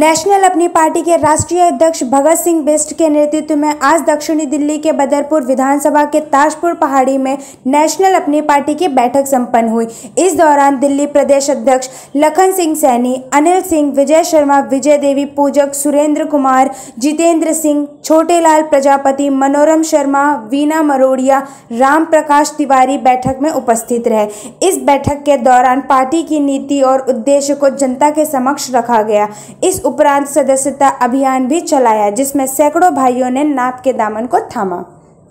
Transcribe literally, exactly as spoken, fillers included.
National अपनी party के राष्ट्रीय अध्यक्ष भगत सिंह बिष्ट के नेतृत्व में आज दक्षिणी दिल्ली के बदरपुर विधानसभा के ताजपुर पहाड़ी में नेशनल अपनी पार्टी की बैठक संपन्न हुई। इस दौरान दिल्ली प्रदेश अध्यक्ष लखन सिंह सैनी, अनिल सिंह, विजय शर्मा, विजय देवी, पूजक सुरेंद्र कुमार, जितेंद्र सिंह, छोटेलाल प्रजापति, मनोरम शर्मा, वीना मरोड़िया, राम प्रकाश तिवारी बैठक में उपस्थित रहे। इस बैठक के दौरान पार्टी की नीति और उद्देश्य को जनता के समक्ष रखा गया। इस उपरांत सदस्यता अभियान भी चलाया, जिसमें सैकड़ों भाइयों ने नाप के दामन को थामा।